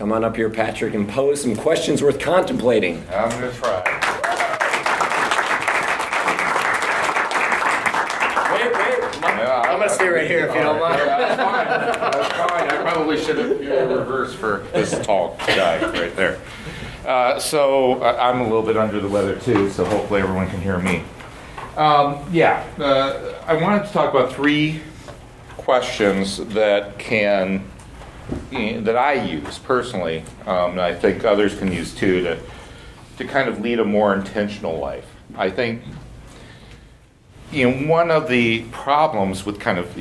Come on up here, Patrick, and pose some questions worth contemplating. I'm going to try. Wait. I'm going to stay right here if you don't mind. That's fine. I probably should have reversed for this tall guy right there. I'm a little bit under the weather, too, so hopefully everyone can hear me. I wanted to talk about three questions that I use personally, and I think others can use too, to kind of lead a more intentional life. I think one of the problems with kind of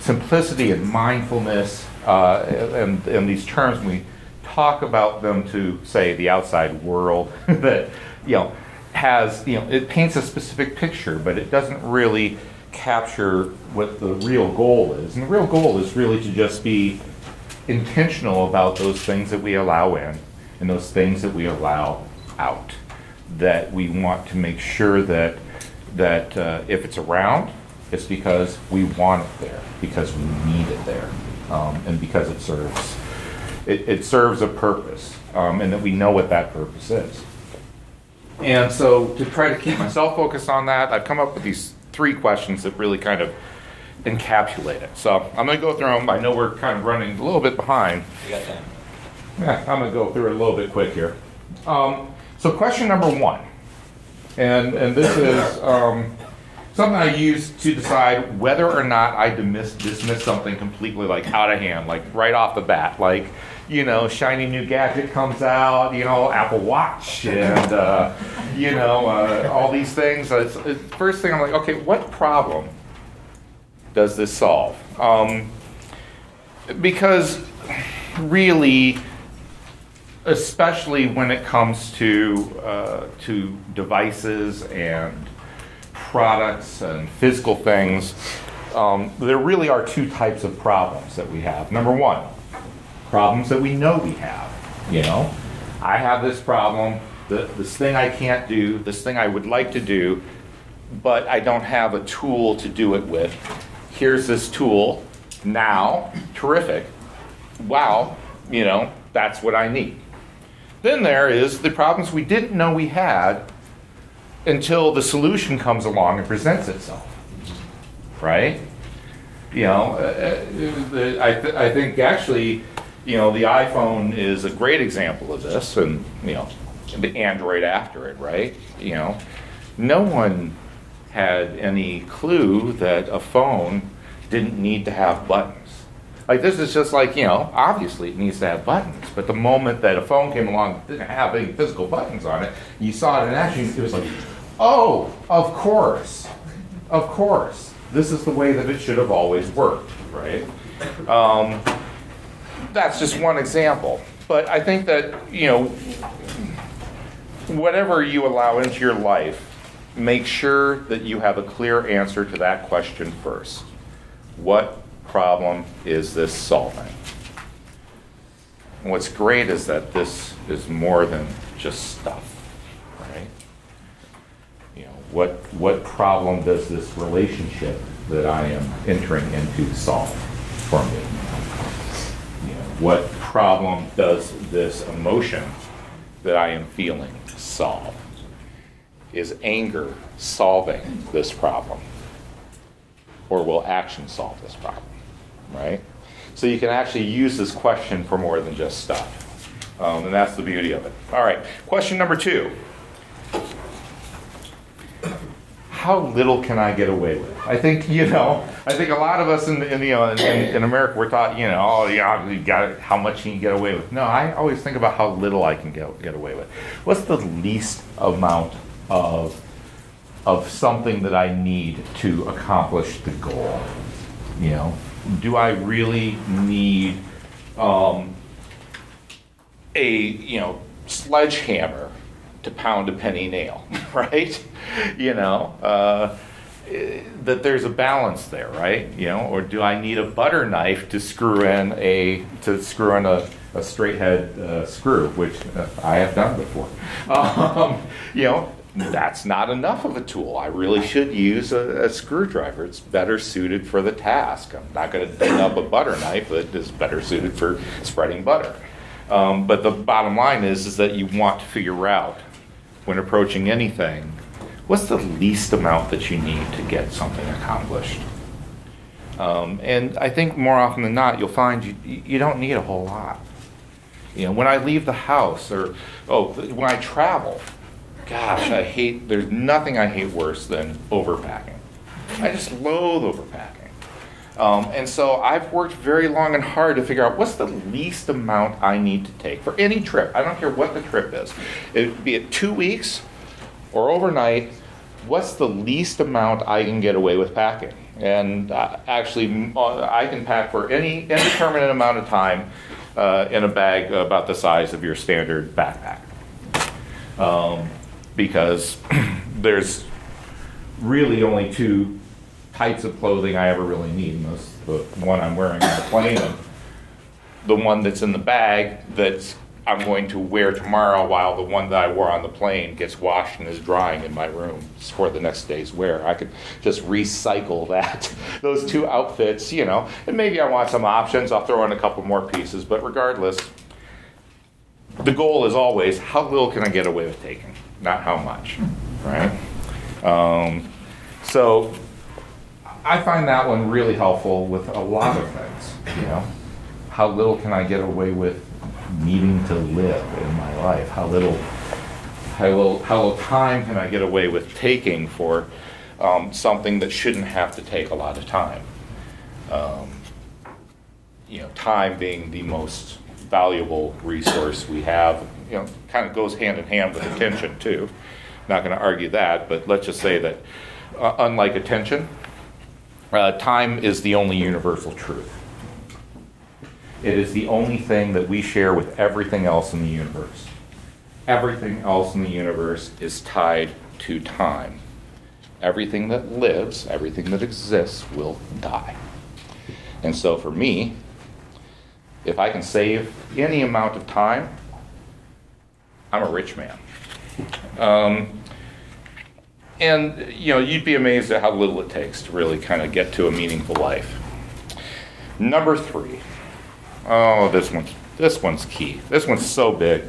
simplicity and mindfulness and these terms, we talk about them to say the outside world that has it paints a specific picture, but it doesn't really capture what the real goal is. And the real goal is really to just be intentional about those things that we allow in and those things that we allow out, that we want to make sure that if it's around, it's because we want it there, because we need it there, and because it serves a purpose, and that we know what that purpose is. And so to try to keep myself focused on that, I've come up with these three questions that really kind of encapsulate it. So I'm going to go through them. I know we're kind of running a little bit behind. You got time. Yeah, I'm going to go through it a little bit quick here. So question number one, and this is something I use to decide whether or not I dismiss something completely like out of hand, like right off the bat, like shiny new gadget comes out, Apple Watch and all these things. First thing I'm like, okay, what problem does this solve? Because really, especially when it comes to devices and products and physical things, there really are two types of problems that we have. Number one, problems that we know we have. I have this problem, this thing I can't do, this thing I would like to do, but I don't have a tool to do it with. Here's this tool, now, terrific. Wow, that's what I need. Then there is the problems we didn't know we had until the solution comes along and presents itself, right? I think actually, the iPhone is a great example of this, and the Android after it, right? No one had any clue that a phone didn't need to have buttons. Like this is just like, obviously it needs to have buttons, but the moment that a phone came along that didn't have any physical buttons on it, you saw it in action, it was like, oh, of course. This is the way that it should have always worked, right? That's just one example. But I think that, whatever you allow into your life, make sure that you have a clear answer to that question first. What problem is this solving? And what's great is that this is more than just stuff, right? What problem does this relationship that I am entering into solve for me? What problem does this emotion that I am feeling solve? Is anger solving this problem? Or will action solve this problem, right? So you can actually use this question for more than just stuff. And that's the beauty of it. All right, question number two. How little can I get away with? I think a lot of us in America, we're taught, how much can you get away with? No, I always think about how little I can get away with. What's the least amount of something that I need to accomplish the goal? Do I really need a sledgehammer to pound a penny nail, right? That there's a balance there, right? Or do I need a butter knife to screw in a straight head screw, which I have done before. That's not enough of a tool. I really should use a screwdriver. It's better suited for the task. I'm not going to dig up a butter knife that is better suited for spreading butter. But the bottom line is that you want to figure out, when approaching anything, what's the least amount that you need to get something accomplished? And I think more often than not, you'll find you don't need a whole lot. You know, when I leave the house, or when I travel, gosh, I hate, there's nothing I hate worse than overpacking. I just loathe overpacking. And so I've worked very long and hard to figure out what's the least amount I need to take for any trip. I don't care what the trip is. Be it 2 weeks or overnight, what's the least amount I can get away with packing? And actually, I can pack for any indeterminate amount of time in a bag about the size of your standard backpack. Because there's really only two types of clothing I ever really need, and that's the one I'm wearing on the plane and the one that's in the bag that I'm going to wear tomorrow, while the one that I wore on the plane gets washed and is drying in my room for the next day's wear. I could just recycle that, those two outfits, you know, and maybe I want some options, I'll throw in a couple more pieces, but regardless, the goal is always, how little can I get away with taking, not how much, right? So I find that one really helpful with a lot of things, you know. How little can I get away with needing to live in my life? How little time can I get away with taking for something that shouldn't have to take a lot of time? You know, time being the most valuable resource we have, you know, kind of goes hand in hand with attention too. Not going to argue that, but let's just say that unlike attention, time is the only universal truth. It is the only thing that we share with everything else in the universe. Everything else in the universe is tied to time. Everything that lives, everything that exists, will die. And so for me, if I can save any amount of time, I'm a rich man. And, you know, you'd be amazed at how little it takes to really kind of get to a meaningful life. Number three. Oh, this one's key. This one's so big.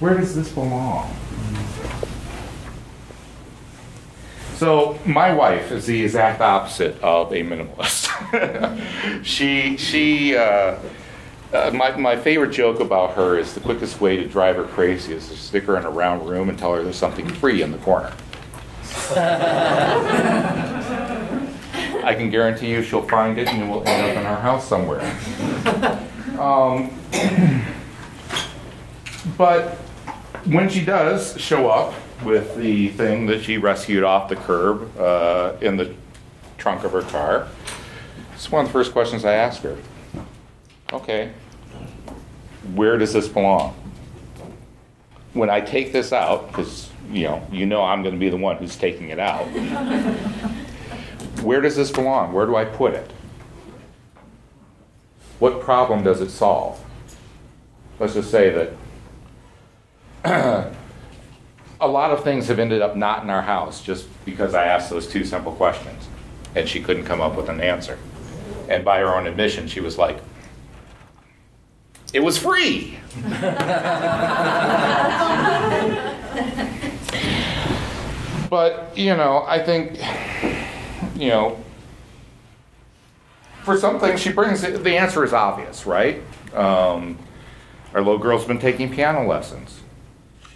Where does this belong? So my wife is the exact opposite of a minimalist. My favorite joke about her is the quickest way to drive her crazy is to stick her in a round room and tell her there's something free in the corner. I can guarantee you she'll find it and it will end up in our house somewhere. But when she does show up with the thing that she rescued off the curb in the trunk of her car, it's one of the first questions I ask her. Okay, where does this belong? When I take this out, because you know I'm going to be the one who's taking it out, where does this belong? Where do I put it? What problem does it solve? Let's just say that a lot of things have ended up not in our house just because I asked those two simple questions, and she couldn't come up with an answer. And by her own admission, she was like, it was free. But, you know, I think, you know, for some things she brings it, the answer is obvious, right? Our little girl's been taking piano lessons.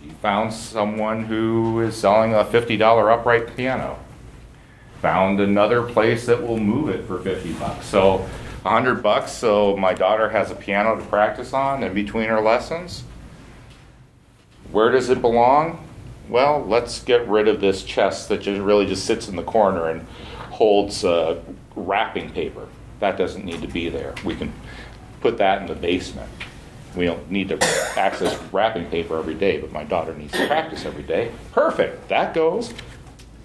She found someone who is selling a $50 upright piano. Found another place that will move it for $50. So, $100, so my daughter has a piano to practice on in between her lessons. Where does it belong? Well, let's get rid of this chest that just really just sits in the corner and holds wrapping paper. That doesn't need to be there. We can put that in the basement. We don't need to access wrapping paper every day, but my daughter needs to practice every day. Perfect, that goes.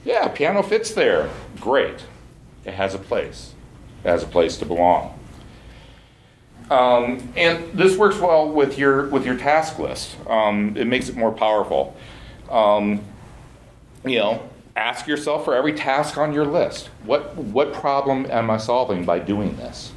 Yeah, piano fits there. Great, it has a place. As a place to belong. And this works well with your task list. It makes it more powerful. You know, ask yourself for every task on your list, what problem am I solving by doing this?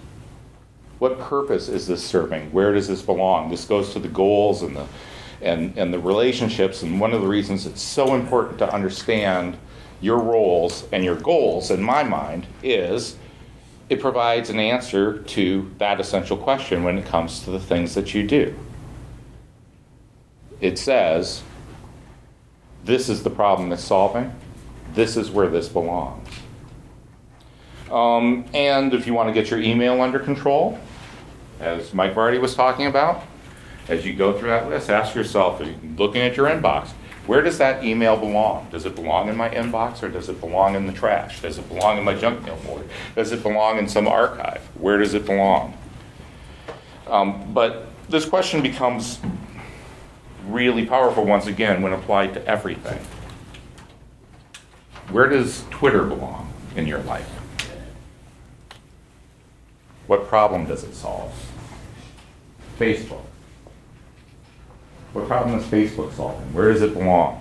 What purpose is this serving? Where does this belong? This goes to the goals and the relationships, and one of the reasons it's so important to understand your roles and your goals, in my mind, is it provides an answer to that essential question when it comes to the things that you do. It says, this is the problem it's solving, this is where this belongs. And if you want to get your email under control, as Mike Vardy was talking about, as you go through that list, ask yourself, looking at your inbox, where does that email belong? Does it belong in my inbox, or does it belong in the trash? Does it belong in my junk mail folder? Does it belong in some archive? Where does it belong? But this question becomes really powerful once again when applied to everything. Where does Twitter belong in your life? What problem does it solve? Facebook. What problem is Facebook solving? Where does it belong?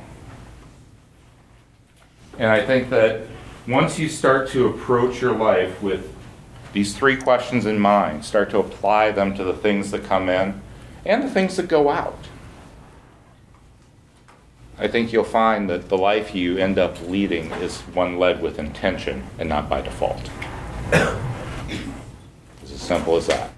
And I think that once you start to approach your life with these three questions in mind, start to apply them to the things that come in and the things that go out, I think you'll find that the life you end up leading is one led with intention and not by default. It's as simple as that.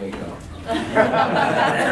There you go.